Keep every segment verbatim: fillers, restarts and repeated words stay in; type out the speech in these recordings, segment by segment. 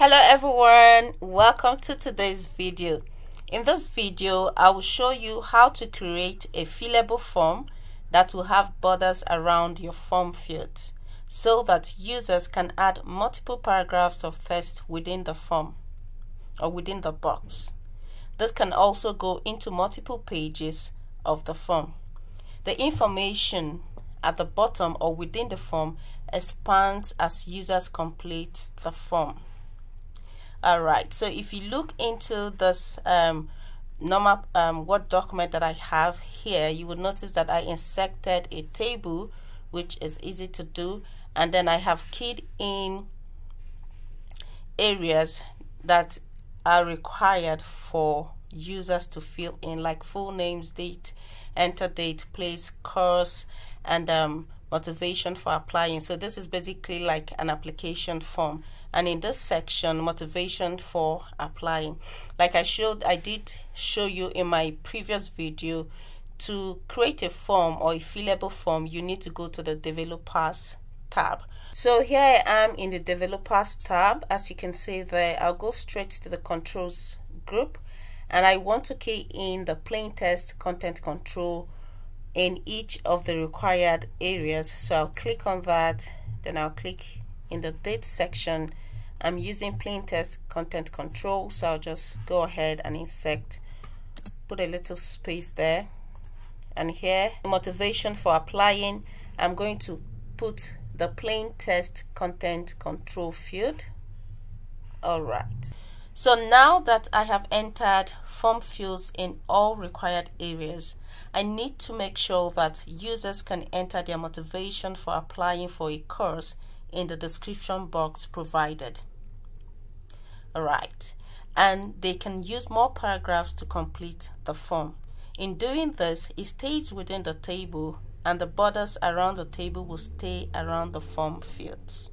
Hello everyone, welcome to today's video. In this video I will show you how to create a fillable form that will have borders around your form field so that users can add multiple paragraphs of text within the form or within the box. This can also go into multiple pages of the form. The information at the bottom or within the form expands as users complete the form. Alright, so if you look into this um, normal um, Word document that I have here, you will notice that I inserted a table, which is easy to do, and then I have keyed in areas that are required for users to fill in, like full names, date, enter date, place, course, and um, motivation for applying. So this is basically like an application form. And in this section, motivation for applying, like I showed, I did show you in my previous video, to create a form or a fillable form, you need to go to the Developers tab. So here I am in the Developers tab. As you can see there, I'll go straight to the Controls group, and I want to key in the plain text content control in each of the required areas. So I'll click on that, then I'll click in the date section. I'm using plain text content control, so I'll just go ahead and insert, put a little space there, and here motivation for applying, I'm going to put the plain text content control field. Alright, so now that I have entered form fields in all required areas, I need to make sure that users can enter their motivation for applying for a course in the description box provided. Alright, and they can use more paragraphs to complete the form. In doing this, it stays within the table, and the borders around the table will stay around the form fields.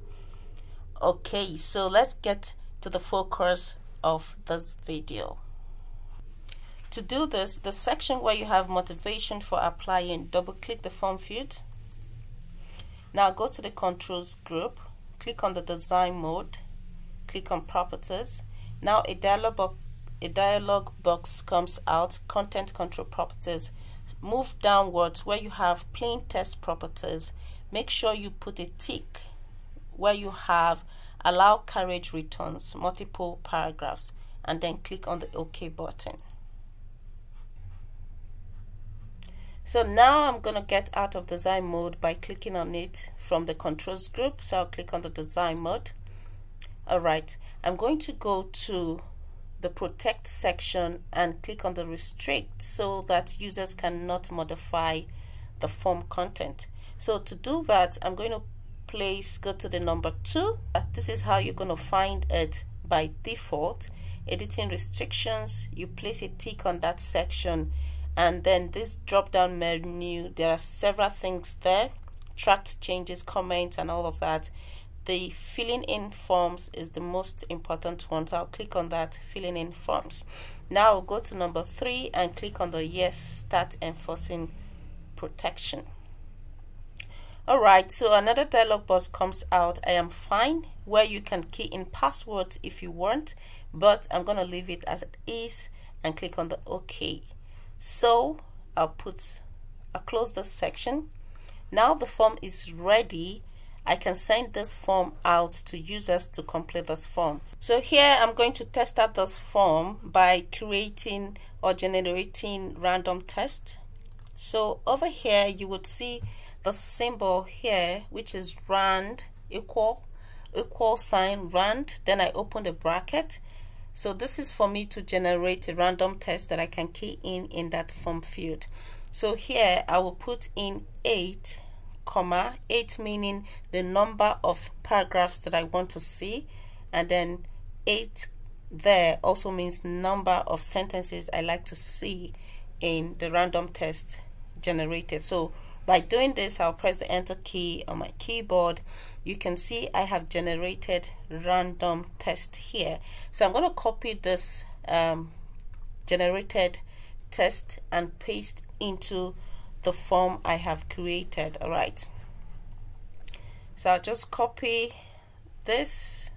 Okay, so let's get to the focus of this video. To do this, the section where you have motivation for applying, double click the form field. Now go to the Controls group, click on the Design mode, click on Properties. Now a dialog, bo a dialog box comes out, Content Control Properties. Move downwards where you have Plain Text Properties. Make sure you put a tick where you have Allow Carriage Returns, Multiple Paragraphs, and then click on the OK button. So now I'm going to get out of design mode by clicking on it from the Controls group. So I'll click on the design mode. Alright, I'm going to go to the Protect section and click on the Restrict so that users cannot modify the form content. So to do that, I'm going to place, go to the number two. This is how you're going to find it by default. Editing restrictions, you place a tick on that section. And then this drop down menu, there are several things there, tracked changes, comments, and all of that. The filling in forms is the most important one, so I'll click on that, filling in forms. Now I'll go to number three and click on the yes, start enforcing protection. Alright, so another dialog box comes out, I am fine, where you can key in passwords if you want, but I'm going to leave it as it is and click on the OK. So I'll put, I'll close this section. Now the form is ready. I can send this form out to users to complete this form. So here I'm going to test out this form by creating or generating random text. So over here you would see the symbol here, which is rand equal equal sign rand. Then I open the bracket. So this is for me to generate a random text that I can key in in that form field. So here I will put in eight, comma, eight meaning the number of paragraphs that I want to see. And then eight there also means number of sentences I like to see in the random text generated. So by doing this, I'll press the enter key on my keyboard. You can see I have generated random text here. So I'm going to copy this um, generated text and paste into the form I have created. Alright, so I'll just copy this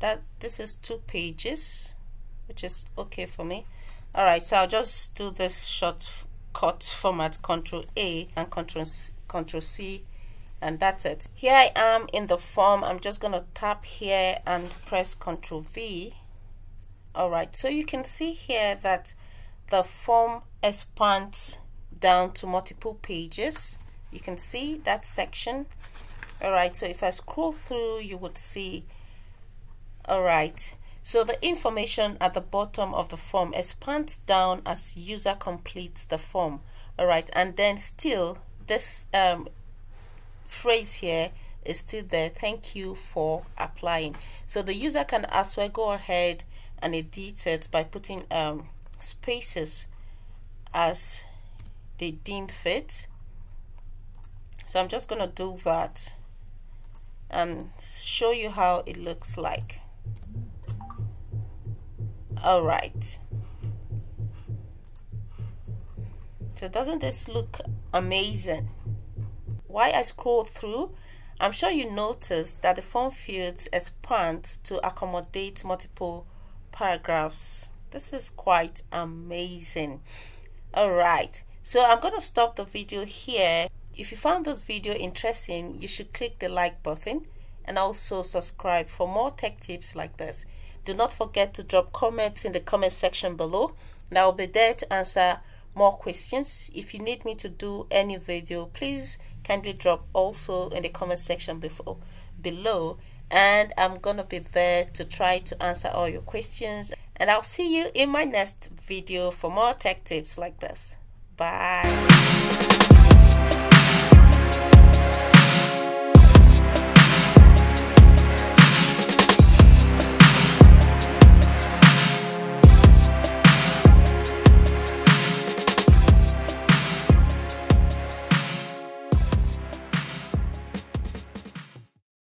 that this is two pages, which is okay for me. All right, so I'll just do this shortcut format, Control A and Control C, Control C, and that's it. Here I am in the form. I'm just going to tap here and press Control V. All right, so you can see here that the form expands down to multiple pages. You can see that section. All right, so if I scroll through, you would see. All right, so the information at the bottom of the form expands down as user completes the form. All right, and then still this um, phrase here is still there, thank you for applying. So the user can as well go ahead and edit it by putting um, spaces as they deem fit. So I'm just going to do that and show you how it looks like. All right. So doesn't this look amazing? While I scroll through, I'm sure you noticed that the form fields expand to accommodate multiple paragraphs. This is quite amazing. All right. So I'm going to stop the video here. If you found this video interesting, you should click the like button and also subscribe for more tech tips like this. Do not forget to drop comments in the comment section below, and I'll be there to answer more questions. If you need me to do any video, please kindly drop also in the comment section before, below, and I'm gonna be there to try to answer all your questions. And I'll see you in my next video for more tech tips like this. Bye.